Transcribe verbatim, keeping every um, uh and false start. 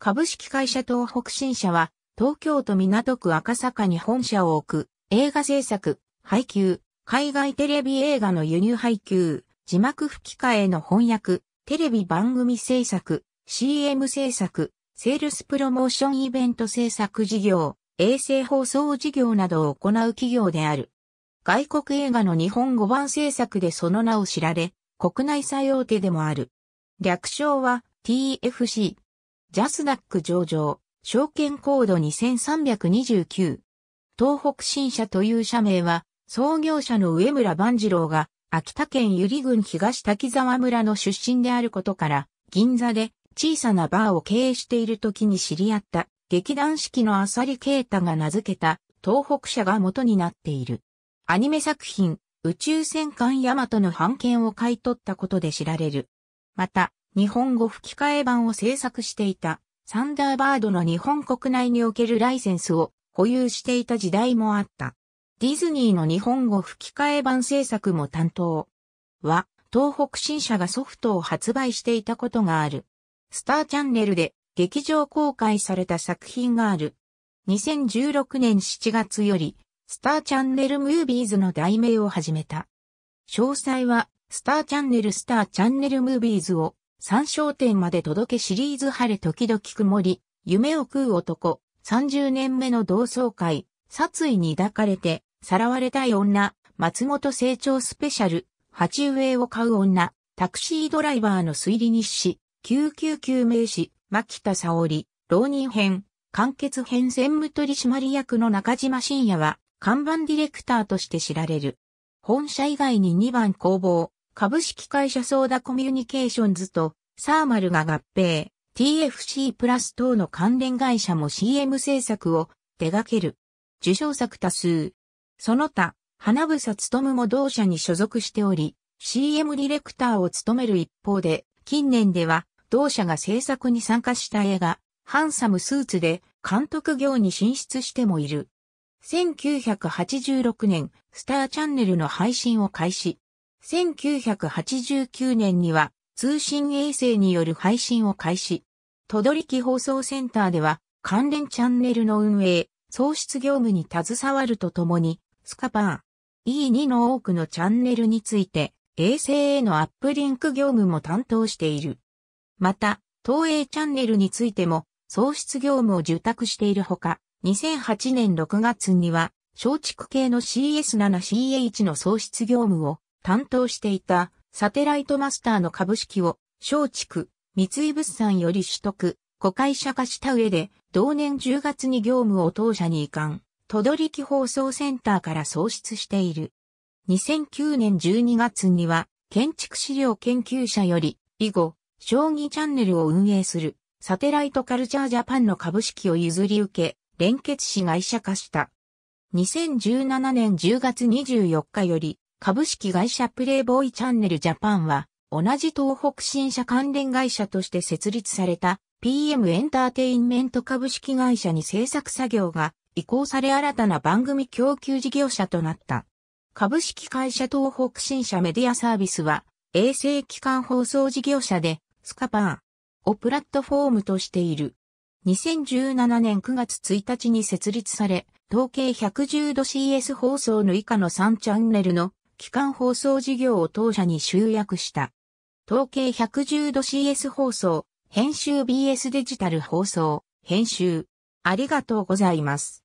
株式会社東北新社は、東京都港区赤坂に本社を置く、映画制作、配給、海外テレビ映画の輸入配給、字幕吹き替えの翻訳、テレビ番組制作、シーエム 制作、セールスプロモーションイベント制作事業、衛星放送事業などを行う企業である。外国映画の日本語版制作でその名を知られ、国内最大手でもある。略称は ティーエフシー。ジャスダック上場、証券コードにさんにきゅう。東北新社という社名は、創業者の上村万次郎が、秋田県由利郡東滝沢村の出身であることから、銀座で小さなバーを経営している時に知り合った、劇団四季の浅利慶太が名付けた、東北社が元になっている。アニメ作品、宇宙戦艦ヤマトの版権を買い取ったことで知られる。また、日本語吹き替え版を制作していた、サンダーバードの日本国内におけるライセンスを保有していた時代もあった。ディズニーの日本語吹き替え版制作も担当は、東北新社がソフトを発売していたことがある。スターチャンネルで劇場公開された作品がある。にせんじゅうろくねんしちがつより、スターチャンネルムービーズの題名を始めた。詳細は、スターチャンネルスターチャンネルムービーズを、参照点まで届けシリーズ晴れ時々曇り、夢を食う男、さんじゅうねんめの同窓会、殺意に抱かれて、さらわれたい女、松本清張スペシャル、鉢植えを買う女、タクシードライバーの推理日誌、救急救命士、牧田沙織、浪人編、完結編専務取締役の中島信也は、看板ディレクターとして知られる。本社以外ににばん工房。株式会社ソーダコミュニケーションズとサーマルが合併、ティーエフシー プラス等の関連会社も シーエム 制作を手掛ける。受賞作多数。その他、英苗勉も同社に所属しており、シーエム ディレクターを務める一方で、近年では同社が制作に参加した映画、ハンサムスーツで監督業に進出してもいる。せんきゅうひゃくはちじゅうろくねん、スターチャンネルの配信を開始。せんきゅうひゃくはちじゅうきゅうねんには通信衛星による配信を開始。等々力放送センターでは関連チャンネルの運営、創出業務に携わるとともに、スカパー、イーツー の多くのチャンネルについて衛星へのアップリンク業務も担当している。また、東映チャンネルについても創出業務を受託しているほか、にせんはちねんろくがつには松竹系の シーエスななシーエイチ の創出業務を担当していたサテライトマスターの株式を松竹、三井物産より取得、子会社化した上で同年じゅうがつに業務を当社に移管、等々力放送センターから創出している。にせんきゅうねんじゅうにがつには建築資料研究社より以後、将棋チャンネルを運営するサテライトカルチャージャパンの株式を譲り受け、連結し会社化した。にせんじゅうななねんじゅうがつにじゅうよっかより、株式会社プレイボーイチャンネルジャパンは、同じ東北新社関連会社として設立された ピーエム エンターテインメント株式会社に制作作業が移行され新たな番組供給事業者となった。株式会社東北新社メディアサービスは、衛星基幹放送事業者で、スカパーをプラットフォームとしている。にせんじゅうななねんくがつついたちに設立され、統計ひゃくじゅうど シーエス 放送の以下のさんチャンネルの基幹放送事業を当社に集約した。統計ひゃくじゅうど シーエス 放送、編集 ビーエス デジタル放送、編集。ありがとうございます。